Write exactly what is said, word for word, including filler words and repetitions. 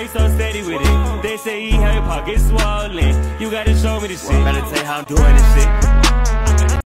How you so steady with it? They say he how your pockets swollen. You gotta show me this shit. Meditate how I'm doing this shit.